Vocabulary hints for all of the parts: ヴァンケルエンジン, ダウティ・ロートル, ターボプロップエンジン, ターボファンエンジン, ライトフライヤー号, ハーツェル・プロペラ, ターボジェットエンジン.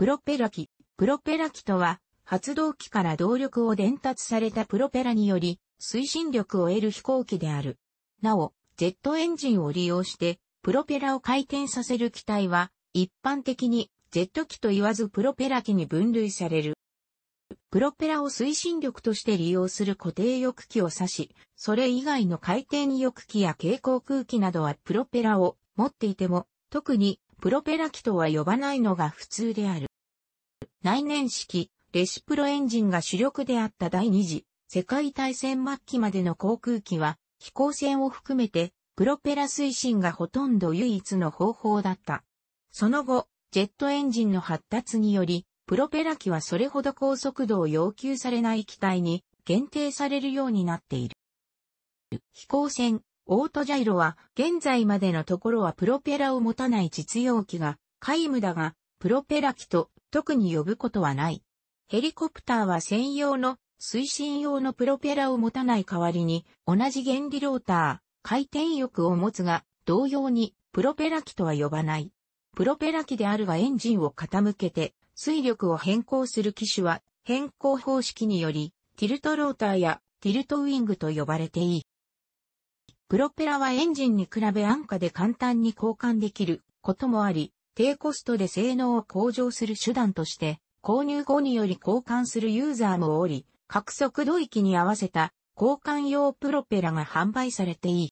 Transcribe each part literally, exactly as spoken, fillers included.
プロペラ機。プロペラ機とは、発動機から動力を伝達されたプロペラにより、推進力を得る飛行機である。なお、ジェットエンジンを利用して、プロペラを回転させる機体は、一般的に、ジェット機と言わずプロペラ機に分類される。プロペラを推進力として利用する固定翼機を指し、それ以外の回転翼機や軽航空機などはプロペラを持っていても、特にプロペラ機とは呼ばないのが普通である。内燃式、レシプロエンジンが主力であった第二次世界大戦末期までの航空機は、飛行船を含めて、プロペラ推進がほとんど唯一の方法だった。その後、ジェットエンジンの発達により、プロペラ機はそれほど高速度を要求されない機体に限定されるようになっている。飛行船、オートジャイロは、現在までのところはプロペラを持たない実用機が皆無だが、プロペラ機と特に呼ぶことはない。ヘリコプターは専用の推進用のプロペラを持たない代わりに、同じ原理ローター、回転翼を持つが、同様にプロペラ機とは呼ばない。プロペラ機であるがエンジンを傾けて推力を変更する機種は変更方式によりティルトローターやティルトウィングと呼ばれていい。プロペラはエンジンに比べ安価で簡単に交換できることもあり、低コストで性能を向上する手段として購入後により交換するユーザーもおり、各速度域に合わせた交換用プロペラが販売されていい。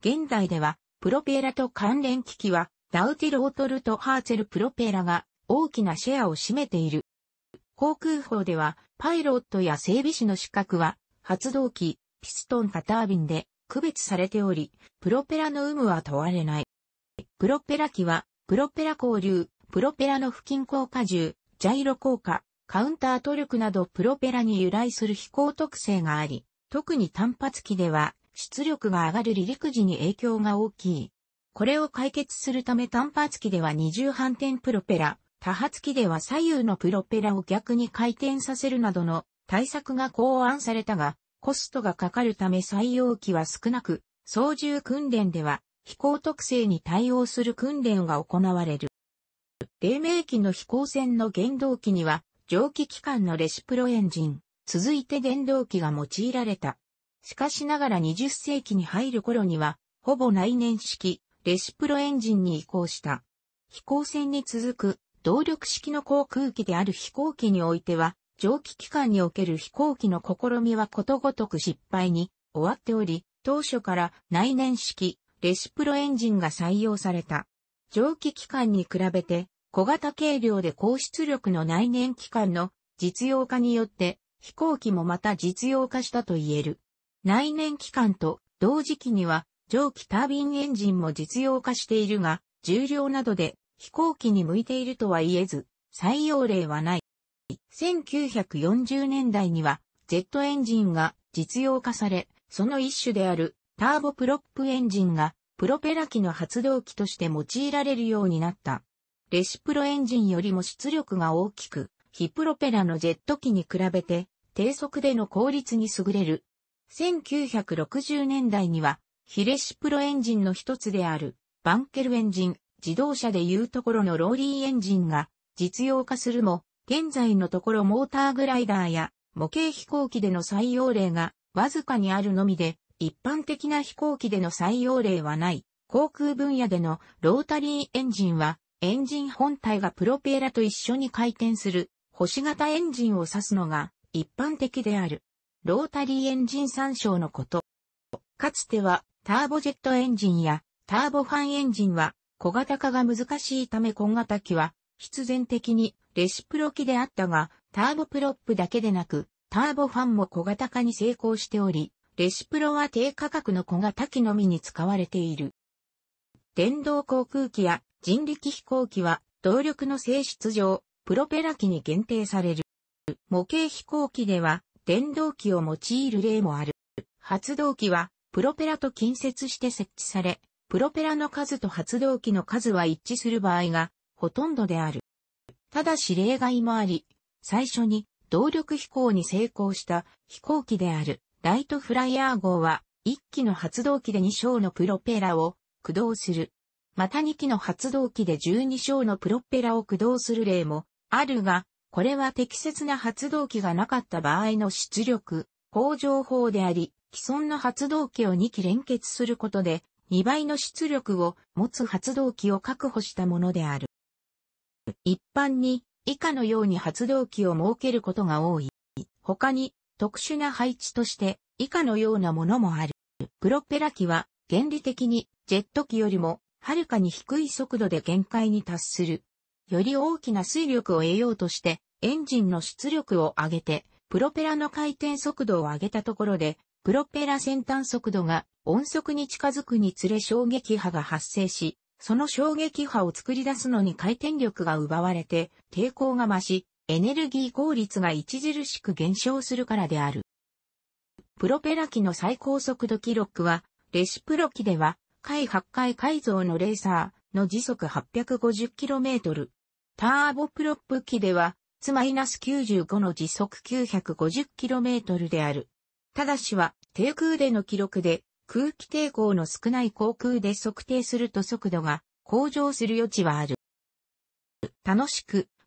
現代では、プロペラと関連機器は、ダウティロートルとハーツェルプロペラが大きなシェアを占めている。航空法では、パイロットや整備士の資格は、発動機、ピストンかタービンで区別されており、プロペラの有無は問われない。プロペラ機は、プロペラ後流、プロペラの付近降荷重、ジャイロ降下、カウンタートルクなどプロペラに由来する飛行特性があり、特に単発機では、出力が上がる離陸時に影響が大きい。これを解決するため単発機では二重反転プロペラ、多発機では左右のプロペラを逆に回転させるなどの対策が考案されたが、コストがかかるため採用機は少なく、操縦訓練では飛行特性に対応する訓練が行われる。黎明期の飛行船の原動機には蒸気機関のレシプロエンジン、続いて電動機が用いられた。しかしながらにじゅっ世紀に入る頃には、ほぼ内燃式、レシプロエンジンに移行した。飛行船に続く、動力式の航空機である飛行機においては、蒸気機関における飛行機の試みはことごとく失敗に終わっており、当初から内燃式、レシプロエンジンが採用された。蒸気機関に比べて、小型軽量で高出力の内燃機関の実用化によって、飛行機もまた実用化したと言える。内燃機関と同時期には蒸気タービンエンジンも実用化しているが、重量などで飛行機に向いているとは言えず、採用例はない。せんきゅうひゃくよんじゅうねんだいにはジェットエンジンが実用化され、その一種であるターボプロップエンジンがプロペラ機の発動機として用いられるようになった。レシプロエンジンよりも出力が大きく、非プロペラのジェット機に比べて低速での効率に優れる。せんきゅうひゃくろくじゅうねんだいには、非レシプロエンジンの一つである、バンケルエンジン、自動車でいうところのローリーエンジンが実用化するも、現在のところモーターグライダーや模型飛行機での採用例がわずかにあるのみで、一般的な飛行機での採用例はない。航空分野でのロータリーエンジンは、エンジン本体がプロペラと一緒に回転する星型エンジンを指すのが一般的である。ロータリーエンジン参照のこと。かつてはターボジェットエンジンやターボファンエンジンは小型化が難しいため小型機は必然的にレシプロ機であったが、ターボプロップだけでなくターボファンも小型化に成功しており、レシプロは低価格の小型機のみに使われている。電動航空機や人力飛行機は動力の性質上プロペラ機に限定される。模型飛行機では電動機を用いる例もある。発動機はプロペラと近接して設置され、プロペラの数と発動機の数は一致する場合がほとんどである。ただし例外もあり、最初に動力飛行に成功した飛行機であるライトフライヤー号はいっきの発動機でにしょうのプロペラを駆動する。またにきの発動機でじゅうにしょうのプロペラを駆動する例もあるが、これは適切な発動機がなかった場合の出力向上法であり、既存の発動機をにき連結することで、にばいの出力を持つ発動機を確保したものである。一般に以下のように発動機を設けることが多い。他に特殊な配置として以下のようなものもある。プロペラ機は原理的にジェット機よりもはるかに低い速度で限界に達する。より大きな推力を得ようとしてエンジンの出力を上げてプロペラの回転速度を上げたところでプロペラ先端速度が音速に近づくにつれ衝撃波が発生し、その衝撃波を作り出すのに回転力が奪われて抵抗が増し、エネルギー効率が著しく減少するからである。プロペラ機の最高速度記録は、レシプロ機では、かいはちかい改造のレーサーの時速 はっぴゃくごじゅっキロメートル。ターボプロップ機では、ツーきゅうご の時速 きゅうひゃくごじゅっキロメートル である。ただしは、低空での記録で、空気抵抗の少ない航空で測定すると速度が向上する余地はある。楽しく